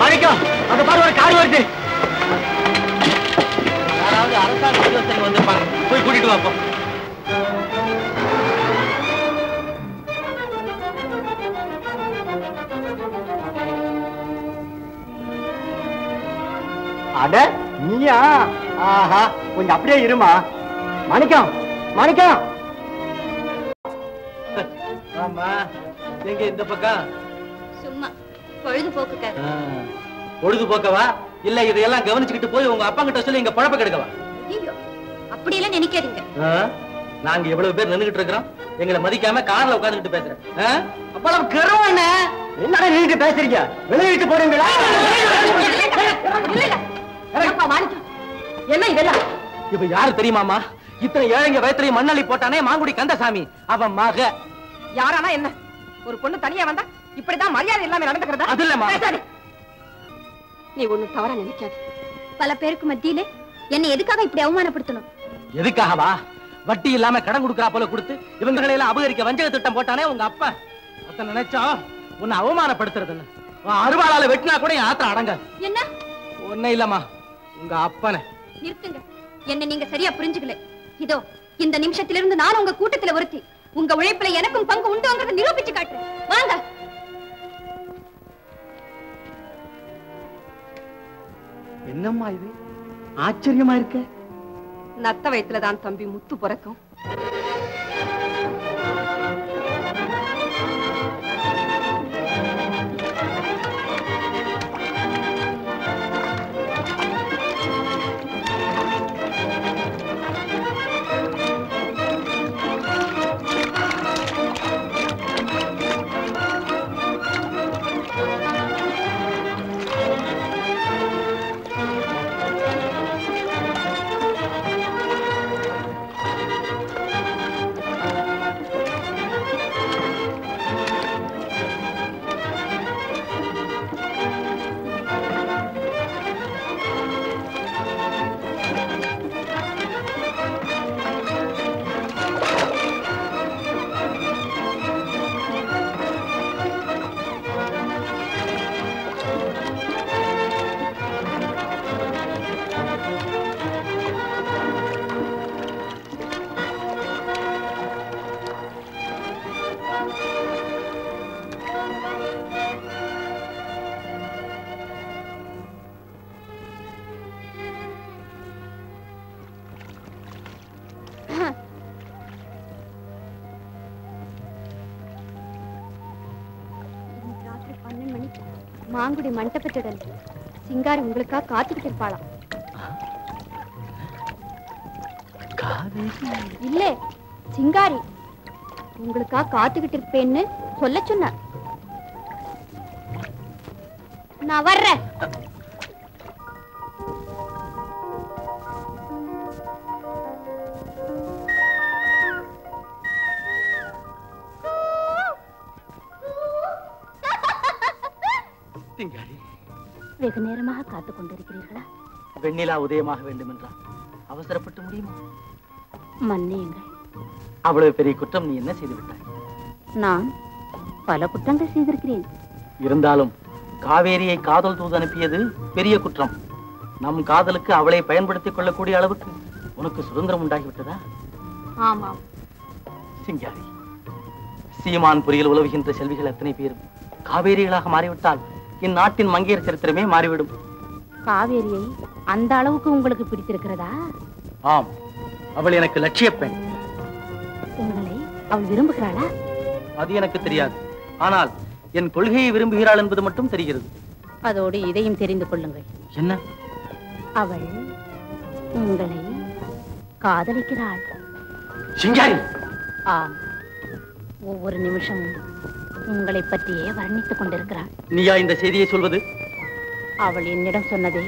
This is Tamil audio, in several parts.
மாணிக்கம், அங்க பாரு ஒரு கார் வருது. யாராவது அரசாங்க உத்தியோகஸ்தர்கள் வந்திருப்பாங்க, போய் கூட்டிட்டு வாப்போம். அட நீயா? ஆஹா, கொஞ்சம் அப்படியே இருமா. மாணிக்கம், மாணிக்கம். ஆமா, எங்க இந்த பக்கம்? சும்மா பொழுது போக்கவா? இல்ல இதையெல்லாம் கவனிச்சுக்கிட்டு போய் உங்க அப்பா கிட்ட சொல்லி இங்க பழப்ப கெடுக்கவா? அப்படி எல்லாம் நினைக்காதீங்க. நாங்க எவ்வளவு பேர் நின்னுகிட்டு இருக்கிறோம், எங்களை மதிக்காம கார்ல உட்கார்ந்துட்டு பேசுறேன். அப்பளம் கெறோம். என்ன என்னடா நீங்க பேசுறீங்க? வெளியிட்டு போறீங்களா? என்ன இதெல்லாம்? இப்ப யாரு தெரியுமாமா? இத்தனை ஏழைங்க வயத்திரையும் மண்ணள்ளி போட்டானே மாங்குடி கந்தசாமி, அவன் மக. யாரானா என்ன? ஒரு பொண்ணு தனியா வந்தா இப்படிதான் மரியாதை இல்லாம நடந்துக்கிறதா? அது இல்லம்மா. நீ ஒண்ணும் தவறா நினைக்காது. பல பேருக்கு மத்தியிலே என்னை எதுக்காக இப்படி அவமானப்படுத்தணும்? எதுக்காகவா? வட்டி இல்லாம கடன் கொடுக்கறா போல கொடுத்து இவங்களை எல்லாம் அபகரிக்க வஞ்சக திட்டம் போட்டானே உங்க அப்பா, அத நினைச்சா உன்னை அவமானப்படுத்துறதுன்னு அறுவாளால வெட்டினா கூட என் ஆத்திரம் அடங்காது. என்ன ஒன்னும் இல்லம்மா, உங்க அப்பனை. நிறுத்துங்க, என்ன நீங்க சரியா புரிஞ்சுக்கல. இதோ இந்த நிமிஷத்திலிருந்து நான் உங்க கூட்டத்துல ஒருத்தி. உங்க உழைப்புல எனக்கும் பங்கு உண்டுங்கிறத நிரூபிச்சு காட்டுறேன். வாங்க. என்னம்மா இது? ஆச்சரியமா இருக்க. நத்த வயத்துலதான் தம்பி முத்து பிறக்கும். மாங்குடி மண்டபத்துடன் சிங்காரி உங்களுக்காக காத்துக்கிட்டு இருப்பாளா? இல்ல, சிங்காரி உங்களுக்காக காத்துக்கிட்டு இருப்பேன்னு சொல்ல சொன்ன. நான் வர்றேன். வெகு நேரமாக காத்துக் கொண்டிருக்கிறீர்களா? வெண்ணிலா உதயமாக வேண்டும் என்றால் அவசரப்பட்டு முடியுமா? மன்னியுங்கள். அவ்வளவு பெரிய குற்றம் நீ என்ன செய்து விட்டாய்? நான் பல குற்றங்கள் செய்திருக்கிறேன். இருந்தாலும் காவேரியை காதல் தூது அனுப்பியது பெரிய குற்றம். நம் காதலுக்கு அவளை பயன்படுத்திக் கொள்ளக்கூடிய அளவுக்கு உனக்கு சுதந்திரம் உண்டாகிவிட்டதா? ஆமாம் சிங்காரி, சீமான் புரியில் உலவுகின்ற செல்விகள் எத்தனை பேரும் காவேரிகளாக மாறிவிட்டால் இந்நாட்டின் மங்கையர் சரித்திரமே மாறிவிடும். காவேரியை அந்த அளவுக்கு உங்களுக்கு பிடித்திருக்கிறதா? ஆம், அவள் எனக்கு லட்சிய பெண். உங்களை அவள் விரும்புகிறாளா? அது எனக்கு தெரியாது. ஆனால் என் கொள்கையை விரும்புகிறாள் என்பது மட்டும் தெரிகிறது. அதோடு இதையும் தெரிந்து கொள்ளுங்கள். என்ன? அவள் உங்களை காதலிக்கிறாள். சிங்காரி! ஆம், ஒவ்வொரு நிமிஷமும் உங்களை பற்றியே வர்ணித்துக் கொண்டிருக்கிறான். நீயா இந்த செய்தியை சொல்வது? அவள் என்னிடம் சொன்னதே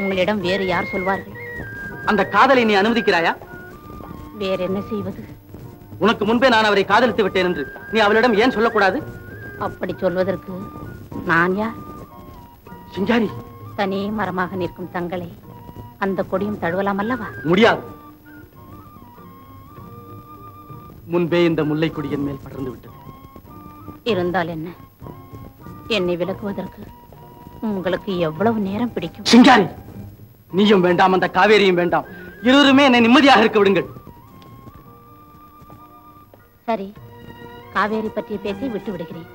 உங்களிடம் வேறு யார் சொல்வார்கள்? அந்த காதலை நீ அனுமதிக்கிறாயா? வேற என்ன செய்வது? உனக்கு முன்பே நான் அவரை காதலித்து விட்டேன் என்று நீ அவளிடம் ஏன் சொல்லக்கூடாது? அப்படி சொல்வதற்கு நான் யார்? சிங்காரி, தனி மரமாக நிற்கும் தங்களை அந்த கொடியும் தழுவலாம் அல்லவா? முடியாது. முன்பே இந்த முல்லை கொடியின் மேல் படர்ந்து விட்டது. இருந்தால் என்ன? என்னை விலக்குவதற்கு உங்களுக்கு எவ்வளவு நேரம் பிடிக்கும்? சிங்காரி, நீயும் வேண்டாம், அந்த காவேரியும் வேண்டாம். இருவருமே என்னை நிம்மதியாக இருக்க விடுங்கள். சரி, காவேரி பற்றிய பேச்சை விட்டு விடுகிறேன்.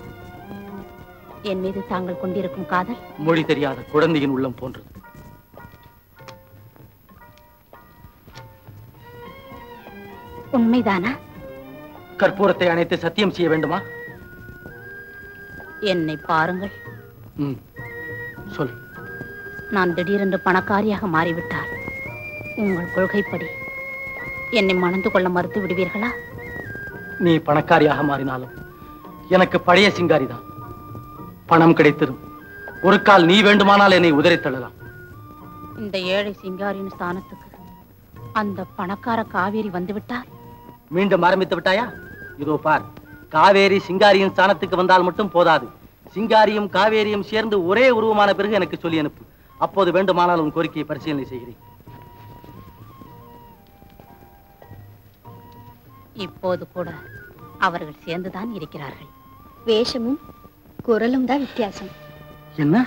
என் மீது தாங்கள் கொண்டிருக்கும் காதல் மொழி தெரியாத குழந்தையின் உள்ளம் போன்றது. உண்மைதானா? கற்பூரத்தை அணைத்து சத்தியம் செய்ய வேண்டுமா? என்னை பாருங்கள். சொல். நான் திடீரென்று பணக்காரியாக மாறிவிட்டால் உங்கள் கொள்கைப்படி என்னை மணந்து கொள்ள மறுத்து விடுவீர்களா? நீ பணக்காரியாக மாறினாலும் எனக்கு பழைய சிங்காரிதான். பணம் கிடைத்ததும் ஒரு கால் நீ வேண்டுமானால் என்னை உதறித்தள்ளலாம். இந்த ஏழை சிங்காரியின் ஸ்தானத்துக்கு அந்த பணக்கார காவேரி வந்துவிட்டார். மீண்டும் ஆரம்பித்து விட்டாயா? இதோ பார், காவேரி சிங்காரியின் ஸ்தானத்துக்கு வந்தால் மட்டும் போதாது. சிங்காரியும் காவேரியும் சேர்ந்து ஒரே உருவமான பிறகு எனக்கு சொல்லி அனுப்பு. அப்போது வேண்டுமானால் உன் கோரிக்கையை பரிசீலனை செய்கிறேன். இப்போது கூட அவர்கள் சேர்ந்துதான் இருக்கிறார்கள். வேஷமும் குரலும் தான் வித்தியாசம். என்ன,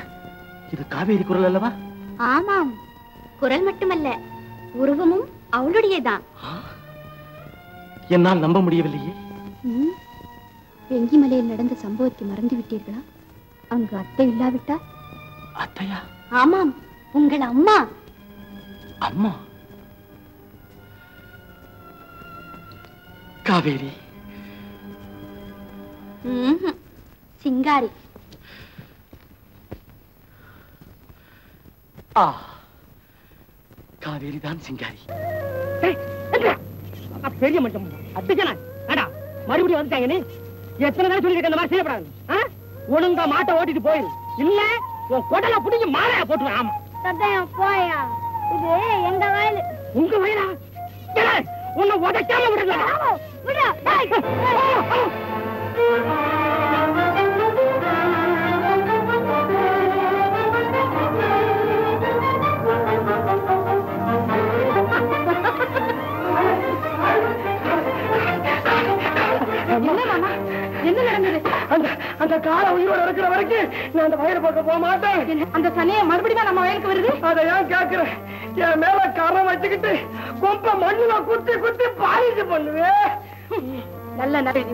இது காவேரி குரல் அல்லவா? ஆமாம், குரல் மட்டுமல்ல, உருவமும் அவளுடையதான். என்னால் நம்ப முடியவில்லையே. வெங்கிமலையில் நடந்த சம்பவத்தை மறந்து விட்டீர்களா? அங்கு அத்தை இல்லாவிட்டா? அத்தையா? ஆமாம், உங்கள் அம்மா. அம்மா? காவேரி? சிங்காரி. ஆ, காவேரி தான் சிங்காரி. பெரிய மனுஷன் அத்தைக்கா மறுபடியும் வந்துட்டாங்கன்னு எத்தனை நேரம் சொல்லிட்டு இந்த மாதிரி செய்யப்படாது. ஒழுங்கா மாட்டை ஓட்டிட்டு போயிரு, இல்ல உன் கொடலை புடிஞ்சு மாலையா போட்டுருவேன். ஆமா, போயா, இது எங்க வயல். உங்க வயலா? உன்னை உடைக்காம விடல. என்ன நடந்தது? அந்த காலை உயிரோட இருக்கிற வரைக்கும் நான் அந்த வயலை பக்கம் போக மாட்டேன். அந்த சனியை மறுபடியும் நம்ம வயலுக்கு வருது. அதை ஏன் கேட்கிறேன்? என் மேல கரம் வச்சுக்கிட்டு கொம்ப மண்ணுல குத்தி குத்தி பாலிச்சு பண்ணுவேன். நல்ல நிறைய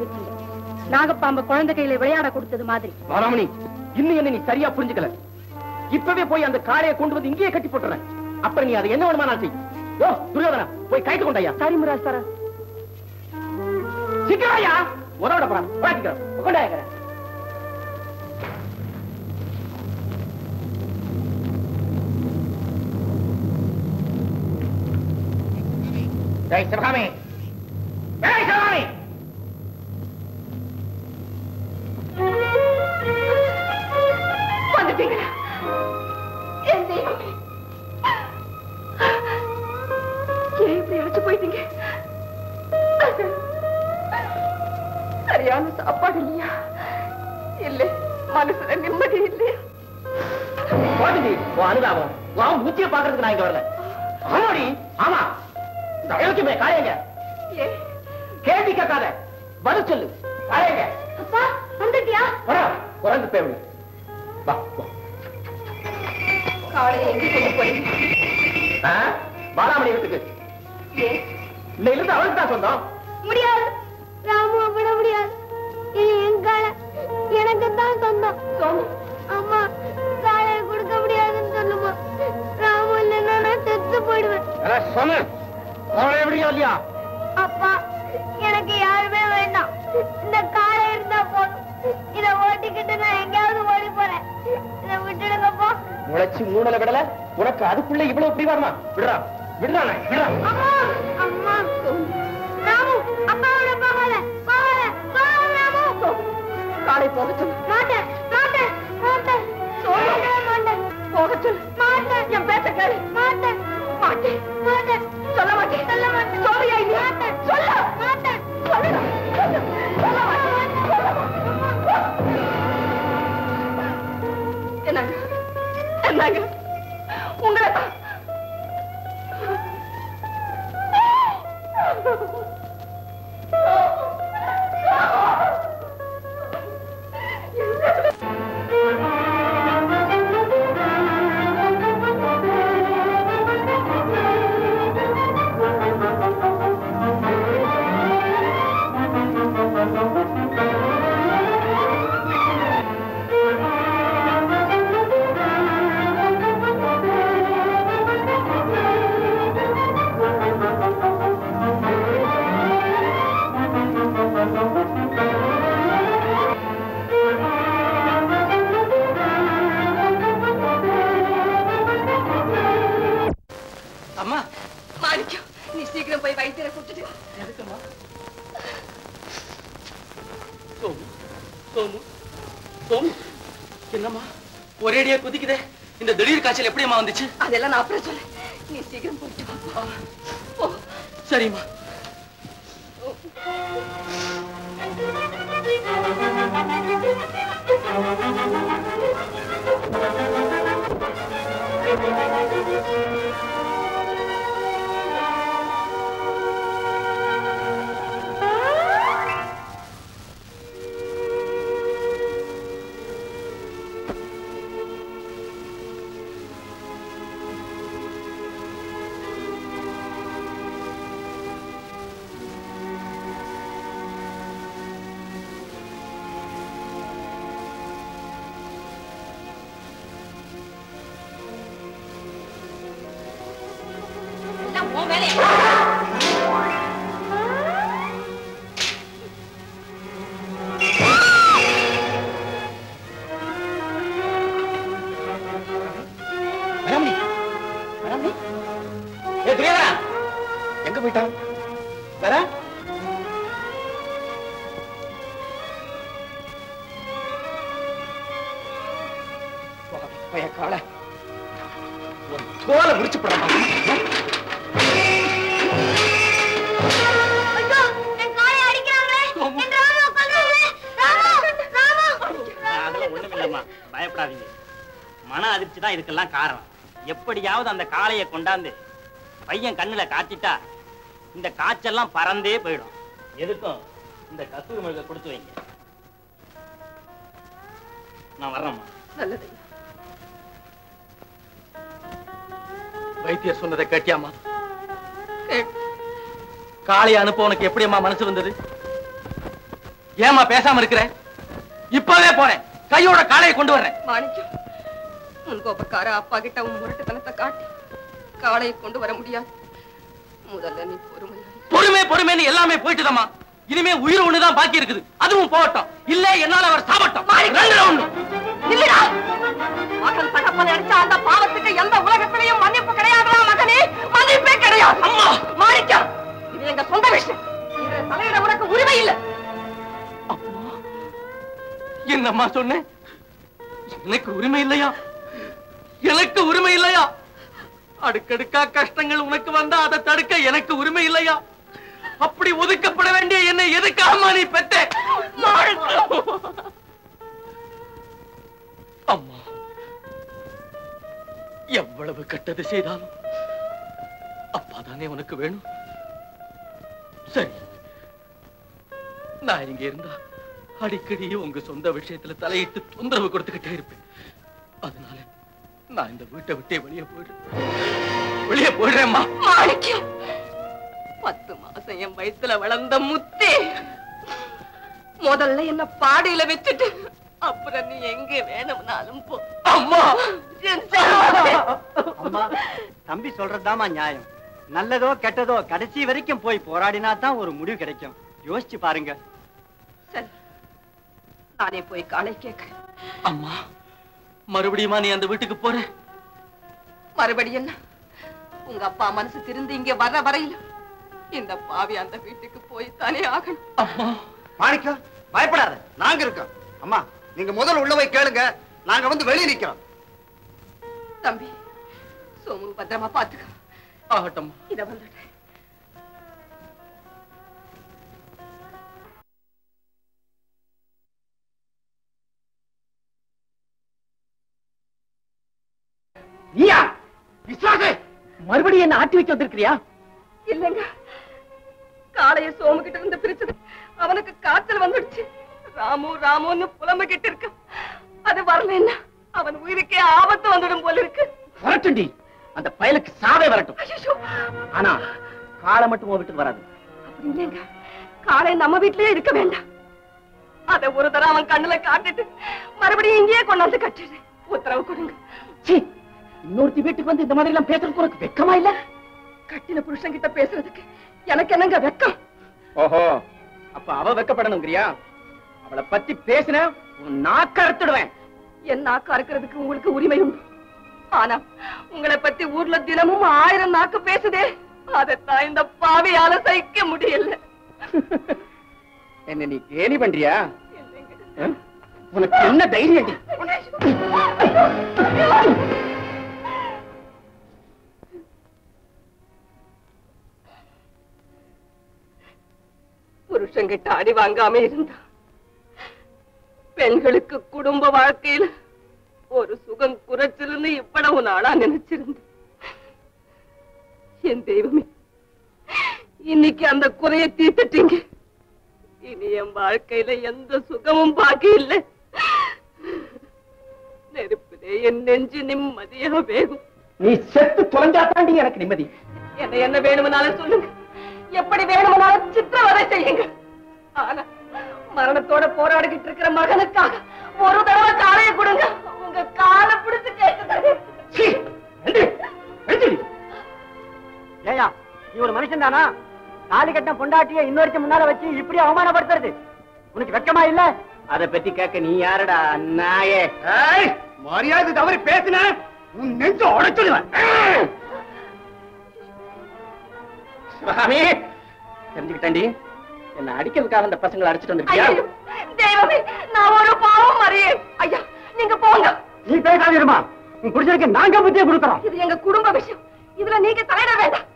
நாகப்பாம்பு குழந்தை கையில விளையாட கொடுத்தது மாதிரி. வராமணி, இன்னும் என்ன நீ சரியா புரிஞ்சுக்கல. இப்பவே போய் அந்த காலையை கொண்டு வந்து இங்கேயே கட்டி போட்டுறேன். அப்புறம் நீ அதை என்ன வேணுமா நான் செய்யோ. துரியோதனா, போய் கைட்டு கொண்டாயா. சரி முராஜ் சாரா. சிக்கராயா, உறவிட போறான் பாத்துக்கிறோம். கொண்டாயா. ஜெய் சிவகாமி, ஜெய் சிவகாமி. வந்துட்டீங்களா? என் தெய்வமே, ஏன் இப்படி அழைச்சு போயிட்டீங்க? சரியான சாப்பாடு இல்லையா? இல்லை, மனசுல நிம்மதி இல்லையா? அனுதாபம் வாங்க. உச்சியை பாக்குறதுக்கு நான் இங்க வரல. ஆமாடி, ஆமா, தயவுக்குமே காயங்க. கேள்வி கேட்காத, பதில் சொல்லு. காயங்க. அப்பா வந்துட்டியா? வரா, குறந்து பேவலி வா. காலையில எங்க கொண்டு போறீங்க? பாலாமணி வீட்டுக்கு. இன்னையிலிருந்து அவளுக்கு தான் சொந்தம். முடியாது ராமு, அப்பட முடியாது. இது என் காலை, எனக்கு தான் சொந்தம். அம்மா காலையை கொடுக்க முடியாதுன்னு சொல்லுமா. ராமு இல்லைன்னா நான் செத்து போயிடுவேன். சொன்ன எப்படியா? அப்பா, எனக்கு யாருமே வேண்டாம். இந்த காலை இருந்தா போதும். இத ஓட்டிக்கிட்டு நான் எங்கேயாவது ஓடி போறேன். இதை விட்டுடுங்கப்பா. முளைச்சு மூணல விடல உனக்கு, அதுக்குள்ள இவ்வளவு எப்படி வரமா? விடுறா, விடுறானே, விடுறா. அம்மா, அம்மா, ராமு அப்பாவோட போகல, போகல, போகல. ராமு காலை போக சொல்லு. மாட்டேன், மாட்டேன், மாட்டேன். சொல்லுங்க, மாட்டேன். போக சொல்லு. மாட்டேன். என் பேச்ச கேளு. மாட்டேன், மாட்டேன், மாட்டேன். சொல்ல மாட்டேன், சொல்ல மாட்டேன். சோரியா நீ மாட்டேன். சொல்ல மாட்டேன், சொல்ல மாட்டேன், சொல்ல மாட்டேன். என்னங்க, என்னங்க உங்களை మాణిక్యం, నీ శీఘ్రం పోయి వైద్యులకు కూర్చుదిగా. ఎందుకమ్మా? సోము, సోము, సోము, చిన్నమ్మా, ఒరేడియా కుదికిదే, ఇంత దిడీర్ కాచలు ఎప్పుడేమా వందిచ్చు? అదెల్లా నా ప్రజలే, నీ శీఘ్రం పోయి. సరేమ్మా. இதுக்கெல்லாம் காரணம் எப்படியாவது அந்த காளையை கொண்டாந்து பையன் கண்ணுல காத்திட்டா இந்த காய்ச்செல்லாம் பறந்தே போயிடும். எதுக்கும் இந்த கஸ்தூரி மிளகை கொடுத்து வைங்க. நான் வர்றேம்மா. நல்லது. வைத்தியர் சொன்னதை கேட்டியாமா? காளையை அனுப்ப உனக்கு எப்படியம்மா மனசு வந்தது? ஏமா பேசாம இருக்கிறேன்? இப்பவே போறேன், கையோட காளையை கொண்டு வர்றேன். மாணிக்கம், உன்கோபக்கார அப்பா கிட்ட உன் முரட்டுத்தனத்தை காட்டி காளையை கொண்டு வர முடியாது. முதல்ல நீ பொறுமையா. பொறுமை பொறுமைன்னு எல்லாமே போயிட்டுதம்மா. இனிமே உயிர் ஒண்ணுதான் பாக்கி இருக்குது, அதுவும் போகட்டும். இல்ல என்னால அவர் சாபட்டும். மகன் தகப்பனை அடிச்ச அந்த பாவத்துக்கு எந்த உலகத்திலையும் மன்னிப்பு கிடையாதுடா மகனே, மன்னிப்பே கிடையாது. அம்மா மாணிக்கம், இது எங்க சொந்த விஷயம், இதுல தலையிட உனக்கு உரிமை இல்ல. அம்மா என்னம்மா சொன்னேன்? எனக்கு உரிமை இல்லையா? எனக்கு உரிமை இல்லையா? அடுக்கடுக்கா கஷ்டங்கள் உனக்கு வந்தா அதை தடுக்க எனக்கு உரிமை இல்லையா? அப்படி ஒதுக்கப்பட வேண்டிய என்னை எதுக்காமா நீ பெற்ற? அம்மா எவ்வளவு கெட்டது செய்தாலும் அப்பா தானே உனக்கு வேணும். சரி, நான் இங்க இருந்தா அடிக்கடி உங்க சொந்த விஷயத்துல தலையிட்டு தொந்தரவு கொடுத்துக்கிட்டே இருப்பேன். அதனால நான் இந்த வீட்டை விட்டே வெளியே போயிடுறேன். வெளியே போயிடுறேம்மா. மாணிக்கம், 10 மாசம் என் வயிற்றுல வளர்ந்த முத்தே, முதல்ல என்ன பாடையில வச்சுட்டு அப்புறம் நீ எங்க வேணும்னாலும் போ. அம்மா, அம்மா, தம்பி சொல்றதுதாம்மா நியாயம். நல்லதோ கெட்டதோ கடைசி வரைக்கும் போய் போராடினா தான் ஒரு முடிவு கிடைக்கும். யோசிச்சு பாருங்க. சரி, நானே போய் காலை கேட்கிறேன். அம்மா, மறுபடியுமா நீ அந்த வீட்டுக்கு போற? மறுபடியும் உங்க அப்பா மனசு திருந்து இங்க வர வரையில இந்த பாவி அந்த வீட்டுக்கு போய் தானே ஆகணும். அம்மா மாணிக்கம், பயப்படாத, நாங்க இருக்கோம். அம்மா நீங்க முதல்ல உள்ள போய் கேளுங்க, நாங்க வந்து வெளியே நிக்கிறோம். தம்பி சோமு பத்திரமா பாத்துக்க. ஆகட்டும், இத வந்துட்டேன். நீயா விஸ்வாசே, மறுபடியும் என்ன ஆட்டி வைக்க வந்திருக்கிறியா? இல்லங்க, காளைய சோமு கிட்ட இருந்து பிரிச்சது அவனுக்கு காய்ச்சல் வந்துடுச்சு. ராமு ராமுன்னு புலம்பிக்கிட்டு இருக்க, அது வரலன்னா அவன் உயிருக்கே ஆபத்து வந்துடும் போல இருக்கு. வரட்டும்டி, அந்த பயலுக்கு சாவே வரட்டும். ஆனா காளை மட்டும் உன் வீட்டுக்கு வராது. அப்படி இல்லைங்க, காளை நம்ம வீட்லயே இருக்க வேண்டாம். அதை ஒரு தடவை அவன் கண்ணுல காட்டிட்டு மறுபடியும் இங்கேயே கொண்டாந்து கட்டிடு. உத்தரவு கொடுங்க. இன்னொருத்தி வீட்டுக்கு வந்து இந்த மாதிரி எல்லாம் பேசுறதுக்கு உனக்கு வெக்கமா இல்ல? கட்டின புருஷன் கிட்ட பேசுறதுக்கு எனக்கு என்னங்க வெக்கம்? ஓஹோ, அப்ப அவ வெக்கப்படணும். அவளை பத்தி பேசின உன் நாக்க அறுத்துடுவேன். என் நாக்க அறுக்கிறதுக்கு உங்களுக்கு உரிமை உண்டு. ஆனா உங்களை பத்தி ஊர்ல தினமும் 1000 நாக்கு பேசுதே. அதைத்தான் இந்த பாவியால சகிக்க முடியல. என்ன நீ கேலி பண்றியா? உனக்கு என்ன தைரியம்? புருஷங்கிட்ட அடி வாங்காம இருந்தா பெண்களுக்கு குடும்ப வாழ்க்கையில் ஒரு சுகம் குறைச்சிருந்து இவ்வளவு நாளா நினைச்சிருந்தேன். என் தெய்வமே, இன்னைக்கு அந்த குறைய தீர்த்துட்டீங்க. இனி என் வாழ்க்கையில எந்த சுகமும் பாக்கி இல்லை. நெருப்பிலே என் நெஞ்சு நிம்மதியா வேகும். நீ செத்து தொலைஞ்சாத்தாண்டி எனக்கு நிம்மதி. என்ன என்ன வேணும்னால சொல்லுங்க, எப்படி வேணும்னால சித்திரவதை செய்யுங்க. ஆனா மரணத்தோட போராடிக்கிட்டு இருக்கிற மகனுக்காக ஒரு தடவை காலையை கொடுங்க. உங்க காலை பிடிச்சு கேட்குது. ஜெயா, நீ ஒரு மனுஷன் தானா? தாலி கட்ட பொண்டாட்டிய இன்னொருத்த முன்னால வச்சு இப்படி அவமானப்படுத்துறது உனக்கு வெட்கமா இல்ல? அதை பத்தி கேட்க நீ யாரடா? நாயே, மரியாதை தவறி பேசின உன் நெஞ்சு உடைச்சிடுவேன். தெரிஞ்சுக்கிட்டாண்டி, என்ன அடிக்கிறதுக்காக அந்த பசங்களை அடிச்சிட்டு வந்திருக்கியா? தெய்வமே, நான் ஒரு பாவம் அறியே. ஐயா, நீங்க போங்க. நீ பேசாதீருமா, நீ புடிச்சிருக்க நாங்க புத்தியை கொடுக்குறோம். இது எங்க குடும்ப விஷயம், இதுல நீங்க தலையிட வேண்டாம்.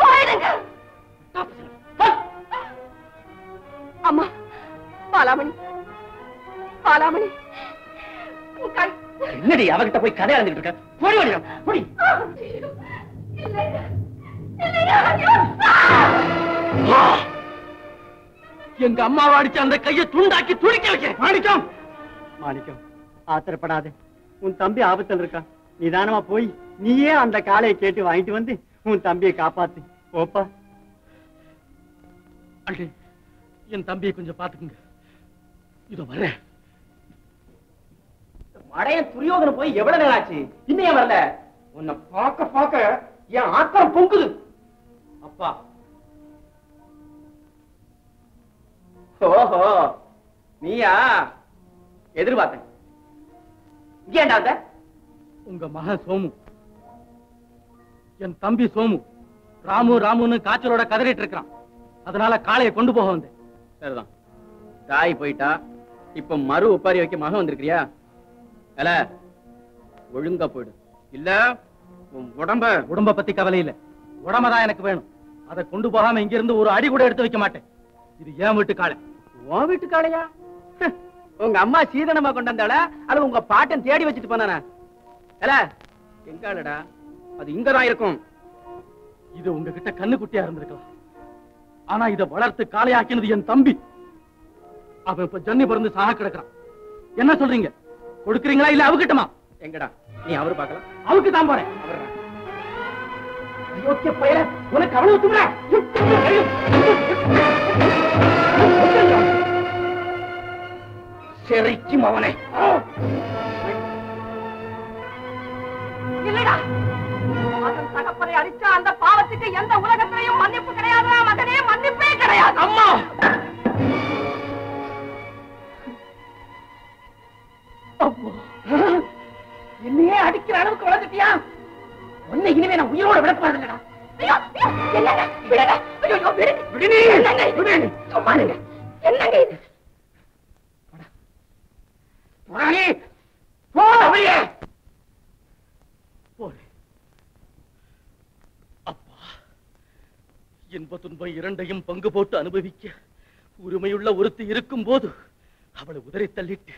போயிடுங்க. அம்மா, பாலாமணி, பாலாமணி. என்னடி அவகிட்ட போய் கதை அறந்துட்டு இருக்க? போடி வடிவம் போடி. எங்க அம்மாவை அடிச்சு அந்த கையை துண்டாக்கி துடிக்க வைக்க. மாணிக்கம், மாணிக்கம், ஆத்திரப்படாது. உன் தம்பி ஆபத்தில் இருக்கான். நிதானமா போய் நீயே அந்த காலையை கேட்டு வாங்கிட்டு வந்து உன் தம்பியை காப்பாத்து. ஓப்பா, என் தம்பியை கொஞ்சம் பாத்துக்குங்க. இதோ வர்றேன். மடையன் துரியோதனம் போய் எவ்வளவு நேரம் ஆச்சு? இன்னையே வரல. உன்னை பார்க்க பார்க்க என் ஆத்திரம் பொங்குது. அப்பா, ஓஹோ, நீயா? எதிர்பார்த்தேன். ஏண்டா? உங்க மகன் சோமு, என் தம்பி சோமு, ராமு ராமுன்னு காய்ச்சலோட கதறிட்டு இருக்கான். அதனால காளையை கொண்டு போக வந்தேன். சரிதான், தாய் போயிட்டா. இப்ப மறு உப்பாரி வைக்க மகன் வந்திருக்கிறியா? இல்ல, ஒழுங்கா போயிடு. இல்ல உன் உடம்ப பத்தி கவலை இல்ல. உடம்பதான் எனக்கு வேணும். அதை கொண்டு போகாம இங்க இருந்து ஒரு அடி கூட எடுத்து வைக்க மாட்டேன். இது ஏன் வீட்டு காளை? உன் வீட்டு காளையா? உங்க அம்மா சீதனமா கொண்டு வந்தால அது உங்க பாட்டன் தேடி வச்சுட்டு போனானா? எங்காலடா அது? இங்கதான் இருக்கும். இது உங்ககிட்ட கண்ணுக்குட்டியா இருந்திருக்கலாம். ஆனா இதை வளர்த்து காளையாக்கினது என் தம்பி. அவன் இப்ப ஜன்னி பிறந்து சாக கிடக்குறான். என்ன சொல்றீங்க? கொடுக்குறீங்களா இல்ல அவகிட்டமா? எங்கடா நீ? அவரு பாக்கலாம். அவருக்கு தான் போறேன். உனக்கு அவ்வளவு செரிக்கும் அவனை. இல்லடா, அதன் தகப்பனை அடிச்ச அந்த பாவத்துக்கு எந்த உலகத்திலையும் மன்னிப்பு கிடையாது. மகனே, மன்னிப்பே கிடையாது. அம்மா, அம்மா, என்னையே அடிக்கிற அளவுக்கு வளர்ந்துட்டியா? உன்னை இனிமே நான் உயிரோட விடக்கூடாதுடா. என்னங்க விடடா? என்னங்க என்னங்க இது? போறானே, போ அவளியே. அப்பா, இன்ப துன்பம் இரண்டையும் பங்கு போட்டு அனுபவிக்க உரிமையுள்ள ஒருத்தி இருக்கும் போது அவளை உதறி தள்ளிட்டு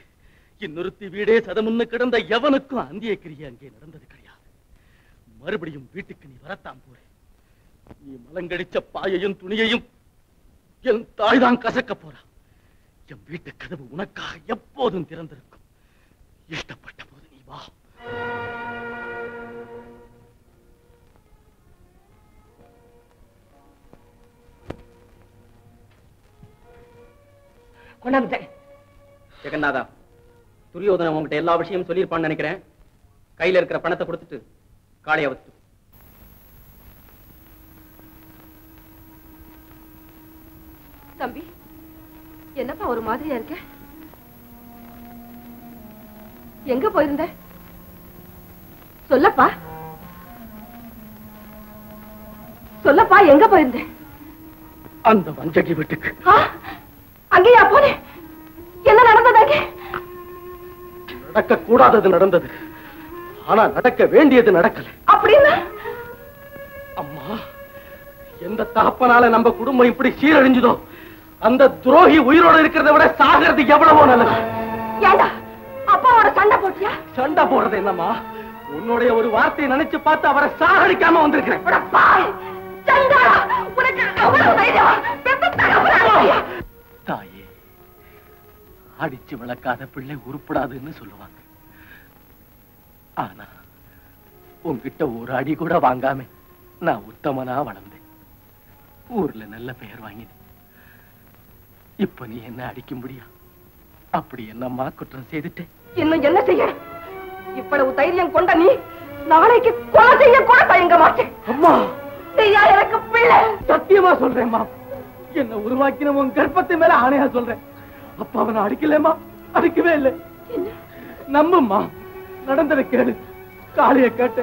இன்னொருத்தி வீடே சதமுன்னு கிடந்த எவனுக்கும் அந்திய கிரியை அங்கே நடந்தது கிடையாது. மறுபடியும் வீட்டுக்கு நீ வரத்தான் போற. நீ மலங்கடிச்ச பாயையும் துணியையும் என் தாய் தான் கசக்க போறா. என் வீட்டு கதவு உனக்காக எப்போதும் திறந்திருக்கும். இஷ்டப்பட்ட போது நீ வா. ஜெகநாதா, துரியோதனன் உங்ககிட்ட எல்லா விஷயமும் சொல்லியிருப்பான்னு நினைக்கிறேன். கையில் இருக்கிற பணத்தை கொடுத்துட்டு காளையை விட்டு. தம்பி, என்னப்பா ஒரு மாதிரியா இருக்க? எங்க போயிருந்த? சொல்லப்பா, சொல்லப்பா, எங்க போயிருந்தேன்? அந்த வஞ்சகி வீட்டுக்கு. அங்கேயா போனே? என்ன நடந்தது அங்கே? நடக்க கூடாதது நடந்தது, ஆனா நடக்க வேண்டியது நடக்கல. அப்படின்னா அம்மா, எந்த தகப்பனால நம்ம குடும்பம் இப்படி சீரழிஞ்சதோ, அந்த துரோகி உயிரோட இருக்கிறத விட சாகிறது எவ்வளவோ நல்லது. ஏண்டா அப்பாவோட சண்டை போட்டியா? சண்டை போடுறது என்னம்மா, உன்னுடைய ஒரு வார்த்தையை நினைச்சு பார்த்து அவரை சாகடிக்காம வந்திருக்கிறேன். தாயே, அடிச்சு விளக்காத பிள்ளை உருப்படாதுன்னு சொல்லுவாங்க. ஆனா உங்ககிட்ட ஒரு அடி கூட வாங்காம நான் உத்தமனா வளர்ந்தேன், ஊர்ல நல்ல பெயர் வாங்கினேன். இப்ப நீ என்ன அடிக்க முடியா? அப்படி என்னம்மா குற்றம் செய்துட்டு? இன்னும் என்ன செய்ய? இவ்வளவு தைரியம் கொண்ட நீ நாளைக்கு கொலை செய்ய கூட தயங்க மாட்டேன். அம்மா, நீயா எனக்கு பிள்ளை? சத்தியமா சொல்றேன்மா, என்ன உருவாக்கின உன் கர்ப்பத்தை மேல ஆணையா சொல்றேன். அப்பா அவனை அடிக்கலமா? அடிக்கவே இல்லை. நம்மம்மா, நடந்ததை கேடு. காளிய கேட்டு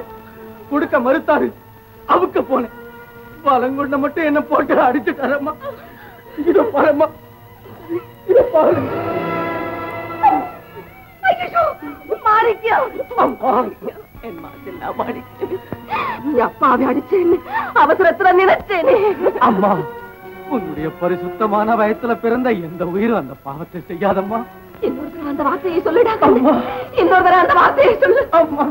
கொடுக்க மறுத்தாரு, அவுக்க போனேன். பழங்கொண்ட மட்டும் என்ன போட்டு அடிச்சுட்டாரம்மா. இதோ பாருமா, இதோ பாரு. அவசரத்துல நினைச்சேனே. அம்மா, உன்னுடைய பரிசுத்தமான வயசுல பிறந்த எந்த உயிரும் அந்த பாவத்தை செய்யாதம்மா. இன்னொரு அந்த வார்த்தையை சொல்லிடாதம்மா. இன்னொரு அந்த வார்த்தையை சொல்லு. அம்மா,